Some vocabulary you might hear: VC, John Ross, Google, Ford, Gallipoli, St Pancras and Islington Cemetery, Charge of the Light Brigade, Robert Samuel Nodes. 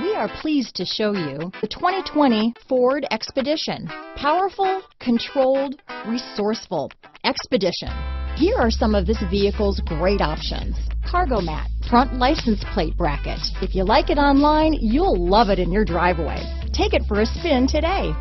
We are pleased to show you the 2020 Ford Expedition. Powerful, controlled, resourceful. Expedition. Here are some of this vehicle's great options. Cargo mat, front license plate bracket. If you like it online, you'll love it in your driveway. Take it for a spin today.